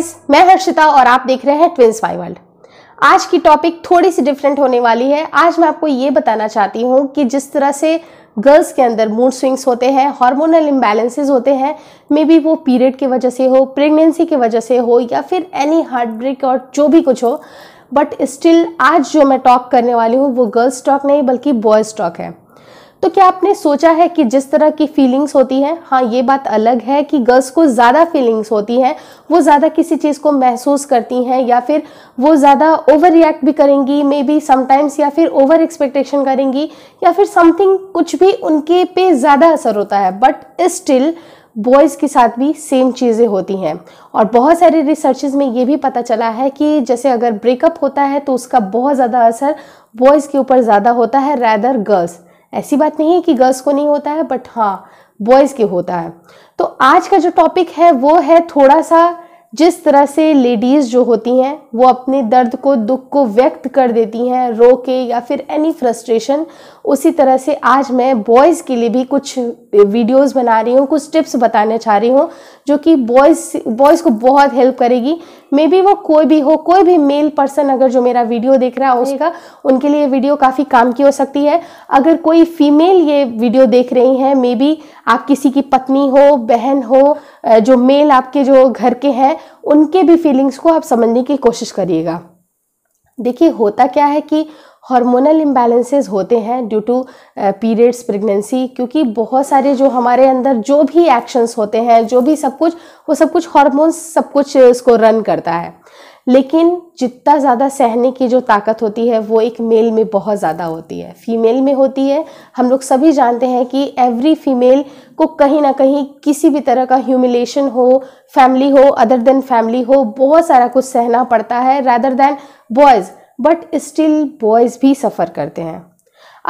Guys, मैं हर्षिता और आप देख रहे हैं ट्विंस माय वर्ल्ड। आज की टॉपिक थोड़ी सी डिफरेंट होने वाली है। आज मैं आपको ये बताना चाहती हूँ कि जिस तरह से गर्ल्स के अंदर मूड स्विंग्स होते हैं, हार्मोनल इम्बैलेंसेस होते हैं, मे बी वो पीरियड की वजह से हो, प्रेगनेंसी की वजह से हो या फिर एनी हार्ट ब्रेक और जो भी कुछ हो, बट स्टिल आज जो मैं टॉक करने वाली हूँ वो गर्ल्स टॉक नहीं बल्कि बॉयज़ टॉक है। तो क्या आपने सोचा है कि जिस तरह की फीलिंग्स होती हैं, हाँ ये बात अलग है कि गर्ल्स को ज़्यादा फीलिंग्स होती हैं, वो ज़्यादा किसी चीज़ को महसूस करती हैं या फिर वो ज़्यादा ओवर रिएक्ट भी करेंगी मे बी समटाइम्स, या फिर ओवर एक्सपेक्टेशन करेंगी या फिर समथिंग, कुछ भी उनके पे ज़्यादा असर होता है। बट स्टिल बॉयज़ के साथ भी सेम चीज़ें होती हैं और बहुत सारे रिसर्चेज में ये भी पता चला है कि जैसे अगर ब्रेकअप होता है तो उसका बहुत ज़्यादा असर बॉयज़ के ऊपर ज़्यादा होता है रैदर गर्ल्स। ऐसी बात नहीं है कि गर्ल्स को नहीं होता है, बट हाँ बॉयज़ के होता है। तो आज का जो टॉपिक है वो है थोड़ा सा जिस तरह से लेडीज़ जो होती हैं वो अपने दर्द को, दुख को व्यक्त कर देती हैं रो के या फिर एनी फ्रस्ट्रेशन, उसी तरह से आज मैं बॉयज़ के लिए भी कुछ वीडियोस बना रही हूँ, कुछ टिप्स बताने चाह रही हूँ जो कि बॉयज़ को बहुत हेल्प करेगी। मे बी वो कोई भी हो, कोई भी मेल पर्सन अगर जो मेरा वीडियो देख रहा होगा उनके लिए वीडियो काफ़ी काम की हो सकती है। अगर कोई फीमेल ये वीडियो देख रही हैं, मे बी आप किसी की पत्नी हो, बहन हो, जो मेल आपके जो घर के हैं, उनके भी फीलिंग्स को आप समझने की कोशिश करिएगा। देखिए होता क्या है कि हार्मोनल इम्बैलेंसेस होते हैं ड्यू टू पीरियड्स, प्रेगनेंसी, क्योंकि बहुत सारे जो हमारे अंदर जो भी एक्शंस होते हैं, जो भी सब कुछ, वो सब कुछ हार्मोन्स सब कुछ उसको रन करता है। लेकिन जितना ज़्यादा सहने की जो ताकत होती है वो एक मेल में बहुत ज़्यादा होती है, फीमेल में होती है। हम लोग सभी जानते हैं कि एवरी फीमेल को कहीं ना कहीं किसी भी तरह का ह्यूमिलेशन हो, फैमिली हो, अदर देन फैमिली हो, बहुत सारा कुछ सहना पड़ता है rather than boys. But still boys भी सफ़र करते हैं।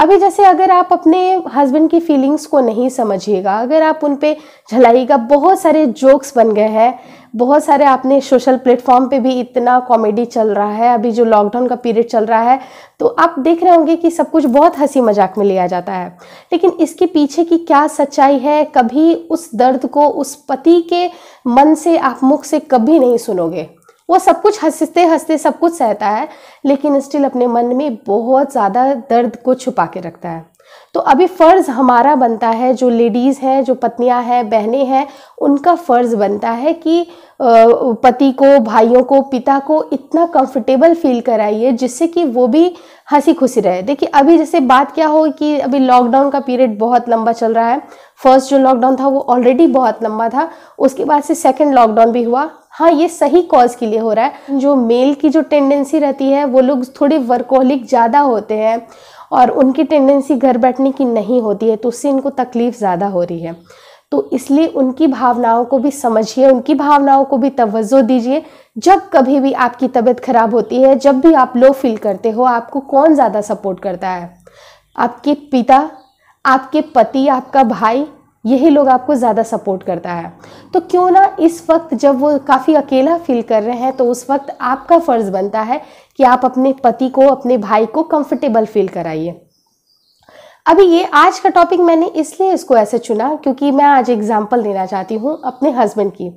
अभी जैसे अगर आप अपने हस्बैंड की फीलिंग्स को नहीं समझिएगा, अगर आप उन पे झलाइएगा, बहुत सारे जोक्स बन गए हैं, बहुत सारे आपने सोशल प्लेटफॉर्म पे भी इतना कॉमेडी चल रहा है, अभी जो लॉकडाउन का पीरियड चल रहा है तो आप देख रहे होंगे कि सब कुछ बहुत हंसी मजाक में लिया जाता है। लेकिन इसके पीछे की क्या सच्चाई है, कभी उस दर्द को उस पति के मन से आप मुख से कभी नहीं सुनोगे। वो सब कुछ हंसते हंसते सब कुछ सहता है, लेकिन स्टिल अपने मन में बहुत ज़्यादा दर्द को छुपा के रखता है। तो अभी फ़र्ज़ हमारा बनता है, जो लेडीज़ हैं, जो पत्नियां हैं, बहनें हैं, उनका फ़र्ज़ बनता है कि पति को, भाइयों को, पिता को इतना कंफर्टेबल फील कराइए जिससे कि वो भी हंसी खुशी रहे। देखिए अभी जैसे बात क्या हो कि अभी लॉकडाउन का पीरियड बहुत लंबा चल रहा है। फर्स्ट जो लॉकडाउन था वो ऑलरेडी बहुत लंबा था, उसके बाद से सेकेंड लॉकडाउन भी हुआ। हाँ ये सही कॉज के लिए हो रहा है। जो मेल की जो टेंडेंसी रहती है वो लोग थोड़े वर्कोहलिक ज़्यादा होते हैं और उनकी टेंडेंसी घर बैठने की नहीं होती है, तो उससे इनको तकलीफ़ ज़्यादा हो रही है। तो इसलिए उनकी भावनाओं को भी समझिए, उनकी भावनाओं को भी तवज्जो दीजिए। जब कभी भी आपकी तबीयत ख़राब होती है, जब भी आप लो फील करते हो, आपको कौन ज़्यादा सपोर्ट करता है? आपके पिता, आपके पति, आपका भाई, यही लोग आपको ज़्यादा सपोर्ट करता है। तो क्यों ना इस वक्त जब वो काफ़ी अकेला फील कर रहे हैं तो उस वक्त आपका फ़र्ज़ बनता है कि आप अपने पति को, अपने भाई को कंफर्टेबल फील कराइए। अभी ये आज का टॉपिक मैंने इसलिए इसको ऐसे चुना क्योंकि मैं आज एग्जाम्पल देना चाहती हूँ अपने हस्बैंड की।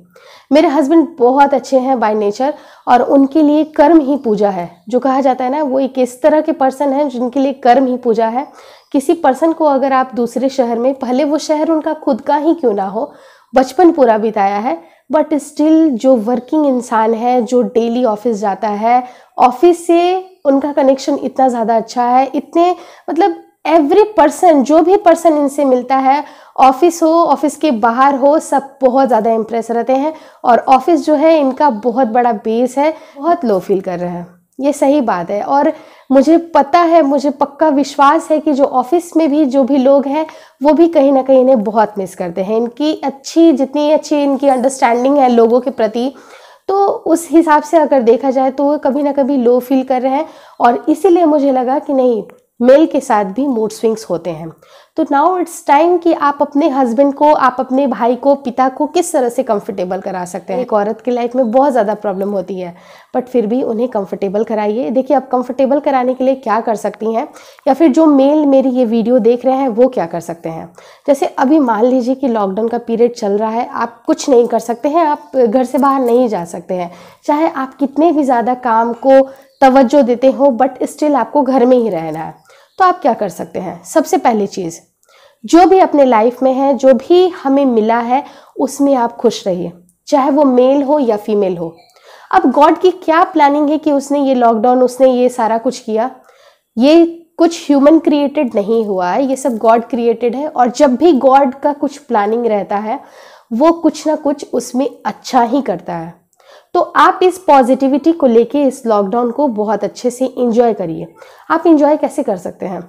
मेरे हस्बैंड बहुत अच्छे हैं बाय नेचर और उनके लिए कर्म ही पूजा है। जो कहा जाता है ना, वो एक इस तरह के पर्सन हैं जिनके लिए कर्म ही पूजा है। किसी पर्सन को अगर आप दूसरे शहर में, पहले वो शहर उनका खुद का ही क्यों ना हो, बचपन पूरा बिताया है, बट स्टिल जो वर्किंग इंसान है, जो डेली ऑफिस जाता है, ऑफिस से उनका कनेक्शन इतना ज़्यादा अच्छा है, इतने मतलब एवरी पर्सन, जो भी पर्सन इनसे मिलता है, ऑफिस हो, ऑफिस के बाहर हो, सब बहुत ज़्यादा इम्प्रेस रहते हैं और ऑफिस जो है इनका बहुत बड़ा बेस है। बहुत लो फील कर रहे हैं, ये सही बात है। और मुझे पता है, मुझे पक्का विश्वास है कि जो ऑफिस में भी जो भी लोग हैं वो भी कहीं ना कहीं इन्हें बहुत मिस करते हैं। इनकी अच्छी, जितनी अच्छी इनकी अंडरस्टैंडिंग है लोगों के प्रति, तो उस हिसाब से अगर देखा जाए तो वो कभी ना कभी लो फील कर रहे हैं। और इसीलिए मुझे लगा कि नहीं, मेल के साथ भी मूड स्विंग्स होते हैं। तो नाउ इट्स टाइम कि आप अपने हस्बैंड को, आप अपने भाई को, पिता को किस तरह से कंफर्टेबल करा सकते हैं। एक औरत की लाइफ में बहुत ज़्यादा प्रॉब्लम होती है, बट फिर भी उन्हें कंफर्टेबल कराइए। देखिए, आप कंफर्टेबल कराने के लिए क्या कर सकती हैं, या फिर जो मेल मेरी ये वीडियो देख रहे हैं वो क्या कर सकते हैं। जैसे अभी मान लीजिए कि लॉकडाउन का पीरियड चल रहा है, आप कुछ नहीं कर सकते हैं, आप घर से बाहर नहीं जा सकते हैं, चाहे आप कितने भी ज़्यादा काम को तवज्जो देते हो, बट स्टिल आपको घर में ही रहना है। तो आप क्या कर सकते हैं, सबसे पहली चीज़, जो भी अपने लाइफ में है, जो भी हमें मिला है, उसमें आप खुश रहिए, चाहे वो मेल हो या फीमेल हो। अब गॉड की क्या प्लानिंग है कि उसने ये लॉकडाउन, उसने ये सारा कुछ किया, ये कुछ ह्यूमन क्रिएटेड नहीं हुआ है, ये सब गॉड क्रिएटेड है। और जब भी गॉड का कुछ प्लानिंग रहता है, वो कुछ ना कुछ उसमें अच्छा ही करता है। तो आप इस पॉजिटिविटी को लेके इस लॉकडाउन को बहुत अच्छे से एंजॉय करिए। आप एंजॉय कैसे कर सकते हैं,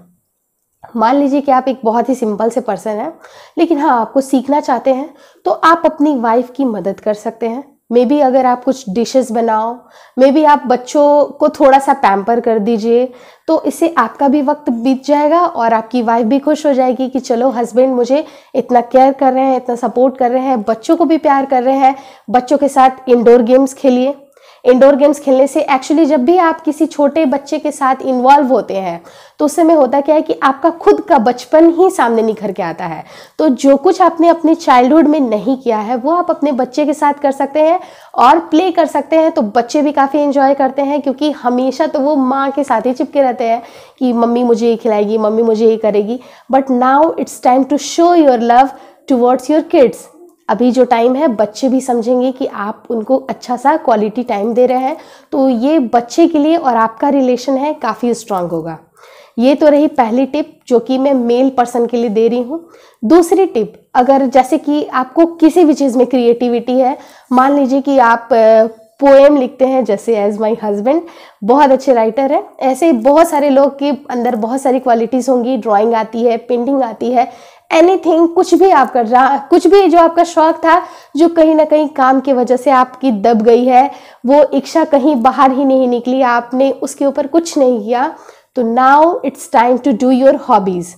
मान लीजिए कि आप एक बहुत ही सिंपल से पर्सन हैं, लेकिन हाँ आपको सीखना चाहते हैं, तो आप अपनी वाइफ की मदद कर सकते हैं। मे बी अगर आप कुछ डिशेस बनाओ, मे बी आप बच्चों को थोड़ा सा पैम्पर कर दीजिए, तो इससे आपका भी वक्त बीत जाएगा और आपकी वाइफ भी खुश हो जाएगी कि चलो हस्बैंड मुझे इतना केयर कर रहे हैं, इतना सपोर्ट कर रहे हैं, बच्चों को भी प्यार कर रहे हैं। बच्चों के साथ इंडोर गेम्स खेलिए। इंडोर गेम्स खेलने से एक्चुअली जब भी आप किसी छोटे बच्चे के साथ इन्वॉल्व होते हैं, तो उस समय होता क्या है कि आपका खुद का बचपन ही सामने निखर के आता है। तो जो कुछ आपने अपने चाइल्डहुड में नहीं किया है, वो आप अपने बच्चे के साथ कर सकते हैं और प्ले कर सकते हैं। तो बच्चे भी काफ़ी एंजॉय करते हैं, क्योंकि हमेशा तो वो माँ के साथ ही चिपके रहते हैं कि मम्मी मुझे ये खिलाएगी, मम्मी मुझे ये करेगी। But now it's time to show your love towards your kids. अभी जो टाइम है, बच्चे भी समझेंगे कि आप उनको अच्छा सा क्वालिटी टाइम दे रहे हैं, तो ये बच्चे के लिए और आपका रिलेशन है काफ़ी स्ट्रांग होगा। ये तो रही पहली टिप जो कि मैं मेल पर्सन के लिए दे रही हूँ। दूसरी टिप, अगर जैसे कि आपको किसी भी चीज़ में क्रिएटिविटी है, मान लीजिए कि आप पोएम लिखते हैं, जैसे एज माई हस्बैंड बहुत अच्छे राइटर हैं, ऐसे बहुत सारे लोग के अंदर बहुत सारी क्वालिटीज़ होंगी। ड्राॅइंग आती है, पेंटिंग आती है, एनीथिंग, कुछ भी आप कर रहा, कुछ भी जो आपका शौक था, जो कहीं ना कहीं काम की वजह से आपकी दब गई है, वो इच्छा कहीं बाहर ही नहीं निकली, आपने उसके ऊपर कुछ नहीं किया। तो now it's time to do your hobbies.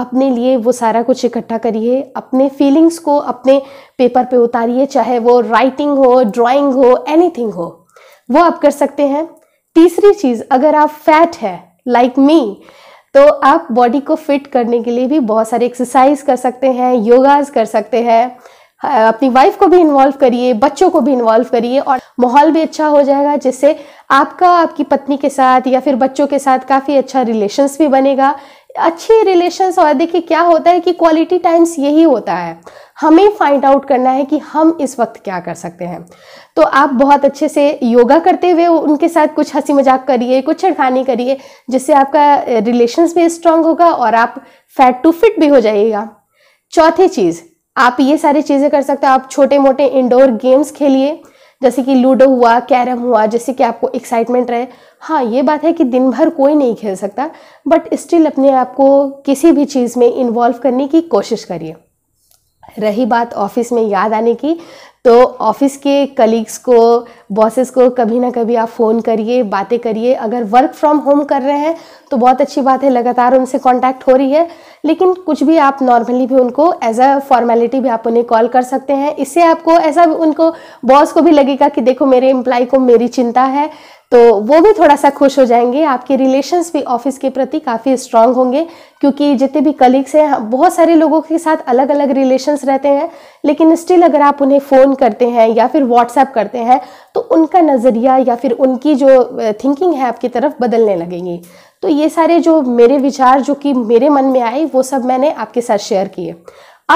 अपने लिए वो सारा कुछ इकट्ठा करिए, अपने फीलिंग्स को अपने पेपर पे उतारिए, चाहे वो राइटिंग हो, ड्राइंग हो, एनीथिंग हो, वो आप कर सकते हैं। तीसरी चीज़, अगर आप फैट है लाइक मी, तो आप बॉडी को फिट करने के लिए भी बहुत सारे एक्सरसाइज कर सकते हैं, योगास कर सकते हैं। अपनी वाइफ को भी इन्वॉल्व करिए, बच्चों को भी इन्वॉल्व करिए, और माहौल भी अच्छा हो जाएगा, जिससे आपका आपकी पत्नी के साथ या फिर बच्चों के साथ काफ़ी अच्छा रिलेशंस भी बनेगा, अच्छे रिलेशंस। और देखिए क्या होता है कि क्वालिटी टाइम्स यही होता है, हमें फाइंड आउट करना है कि हम इस वक्त क्या कर सकते हैं। तो आप बहुत अच्छे से योगा करते हुए उनके साथ कुछ हंसी मजाक करिए, कुछ छेड़खानी करिए, जिससे आपका रिलेशंस भी स्ट्रांग होगा और आप फैट टू फिट भी हो जाइएगा। चौथी चीज़, आप ये सारी चीज़ें कर सकते हो। आप छोटे मोटे इंडोर गेम्स खेलिए, जैसे कि लूडो हुआ, कैरम हुआ, जिससे कि आपको एक्साइटमेंट रहे। हाँ, ये बात है कि दिन भर कोई नहीं खेल सकता, बट स्टिल अपने आप को किसी भी चीज़ में इन्वॉल्व करने की कोशिश करिए। रही बात ऑफिस में याद आने की, तो ऑफिस के कलीग्स को, बॉसेस को कभी ना कभी आप फ़ोन करिए, बातें करिए। अगर वर्क फ्रॉम होम कर रहे हैं तो बहुत अच्छी बात है, लगातार उनसे कांटेक्ट हो रही है, लेकिन कुछ भी आप नॉर्मली भी उनको एज अ फॉर्मेलिटी भी आप उन्हें कॉल कर सकते हैं। इससे आपको ऐसा उनको, बॉस को भी लगेगा कि देखो मेरे एम्प्लॉय को मेरी चिंता है, तो वो भी थोड़ा सा खुश हो जाएंगे। आपके रिलेशंस भी ऑफिस के प्रति काफ़ी स्ट्रांग होंगे, क्योंकि जितने भी कलीग्स हैं, बहुत सारे लोगों के साथ अलग अलग रिलेशंस रहते हैं, लेकिन स्टिल अगर आप उन्हें फ़ोन करते हैं या फिर व्हाट्सएप करते हैं, तो उनका नज़रिया या फिर उनकी जो थिंकिंग है आपकी तरफ बदलने लगेंगी। तो ये सारे जो मेरे विचार जो कि मेरे मन में आए, वो सब मैंने आपके साथ शेयर किए।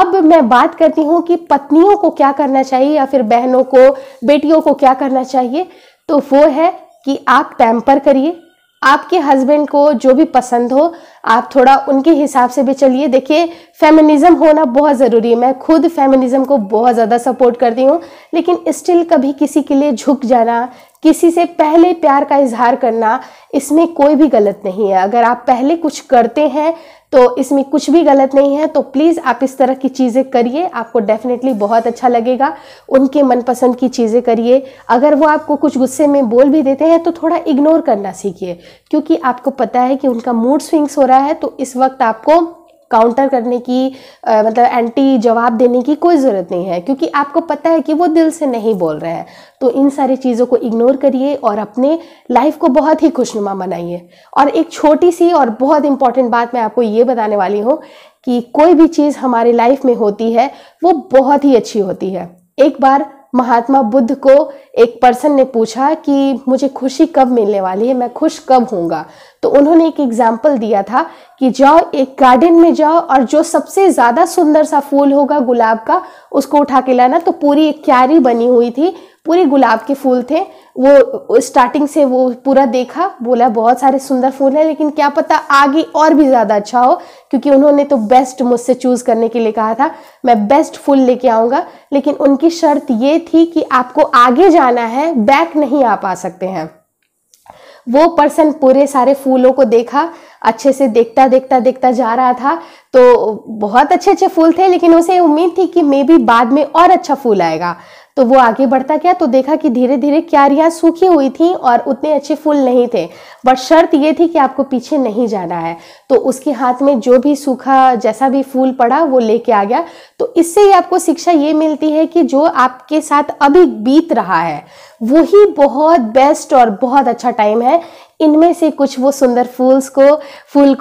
अब मैं बात करती हूँ कि पत्नियों को क्या करना चाहिए या फिर बहनों को, बेटियों को क्या करना चाहिए। तो वो है कि आप पैम्पर करिए आपके हस्बैंड को, जो भी पसंद हो आप थोड़ा उनके हिसाब से भी चलिए। देखिए, फेमिनिज़म होना बहुत ज़रूरी है, मैं खुद फेमिनिज़म को बहुत ज़्यादा सपोर्ट करती हूँ, लेकिन स्टिल कभी किसी के लिए झुक जाना, किसी से पहले प्यार का इजहार करना, इसमें कोई भी गलत नहीं है। अगर आप पहले कुछ करते हैं तो इसमें कुछ भी गलत नहीं है। तो प्लीज़ आप इस तरह की चीज़ें करिए, आपको डेफिनेटली बहुत अच्छा लगेगा। उनके मनपसंद की चीज़ें करिए। अगर वो आपको कुछ गुस्से में बोल भी देते हैं तो थोड़ा इग्नोर करना सीखिए, क्योंकि आपको पता है कि उनका मूड स्विंग्स हो रहा है, तो इस वक्त आपको काउंटर करने की मतलब एंटी जवाब देने की कोई ज़रूरत नहीं है, क्योंकि आपको पता है कि वो दिल से नहीं बोल रहे हैं। तो इन सारी चीज़ों को इग्नोर करिए और अपने लाइफ को बहुत ही खुशनुमा बनाइए। और एक छोटी सी और बहुत इंपॉर्टेंट बात मैं आपको ये बताने वाली हूँ कि कोई भी चीज़ हमारी लाइफ में होती है वो बहुत ही अच्छी होती है। एक बार महात्मा बुद्ध को एक पर्सन ने पूछा कि मुझे खुशी कब मिलने वाली है, मैं खुश कब होऊंगा, तो उन्होंने एक एग्जाम्पल दिया था कि जाओ एक गार्डन में जाओ और जो सबसे ज़्यादा सुंदर सा फूल होगा गुलाब का उसको उठा के लाना। तो पूरी एक क्यारी बनी हुई थी, पूरे गुलाब के फूल थे। वो स्टार्टिंग से वो पूरा देखा, बोला बहुत सारे सुंदर फूल हैं, लेकिन क्या पता आगे और भी ज़्यादा अच्छा हो, क्योंकि उन्होंने तो बेस्ट मुझसे चूज़ करने के लिए कहा था, मैं बेस्ट फूल लेके आऊँगा। लेकिन उनकी शर्त ये थी कि आपको आगे जाना है, बैक नहीं आप आ सकते हैं। वो पर्सन पूरे सारे फूलों को देखा, अच्छे से देखता देखता देखता जा रहा था, तो बहुत अच्छे अच्छे फूल थे, लेकिन उसे उम्मीद थी कि मे बी बाद में और अच्छा फूल आएगा। तो वो आगे बढ़ता गया तो देखा कि धीरे धीरे क्यारियाँ सूखी हुई थी और उतने अच्छे फूल नहीं थे, बट शर्त ये थी कि आपको पीछे नहीं जाना है। तो उसके हाथ में जो भी सूखा जैसा भी फूल पड़ा वो लेके आ गया। तो इससे ही आपको शिक्षा ये मिलती है कि जो आपके साथ अभी बीत रहा है वही बहुत बेस्ट और बहुत अच्छा टाइम है। इनमें से कुछ वो सुंदर फूल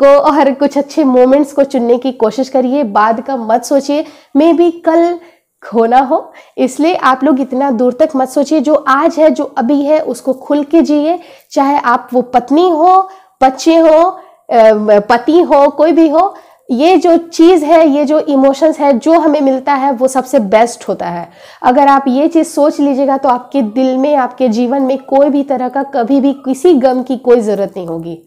को और कुछ अच्छे मोमेंट्स को चुनने की कोशिश करिए, बाद का मत सोचिए, मे बी कल खोना हो। इसलिए आप लोग इतना दूर तक मत सोचिए, जो आज है जो अभी है उसको खुल के जिए, चाहे आप वो पत्नी हो, बच्चे हो, पति हो, कोई भी हो। ये जो चीज़ है, ये जो इमोशंस है जो हमें मिलता है वो सबसे बेस्ट होता है। अगर आप ये चीज़ सोच लीजिएगा तो आपके दिल में, आपके जीवन में कोई भी तरह का कभी भी किसी गम की कोई ज़रूरत नहीं होगी।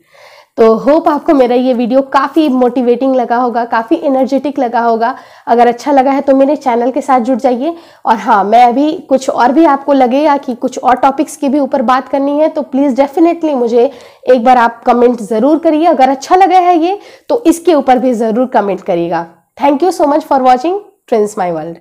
तो होप आपको मेरा ये वीडियो काफ़ी मोटिवेटिंग लगा होगा, काफ़ी एनर्जेटिक लगा होगा। अगर अच्छा लगा है तो मेरे चैनल के साथ जुड़ जाइए। और हाँ, मैं अभी कुछ और भी आपको लगेगा कि कुछ और टॉपिक्स के भी ऊपर बात करनी है तो प्लीज़ डेफिनेटली मुझे एक बार आप कमेंट ज़रूर करिए। अगर अच्छा लगा है ये तो इसके ऊपर भी ज़रूर कमेंट करिएगा। Thank you so much for watching twins my world.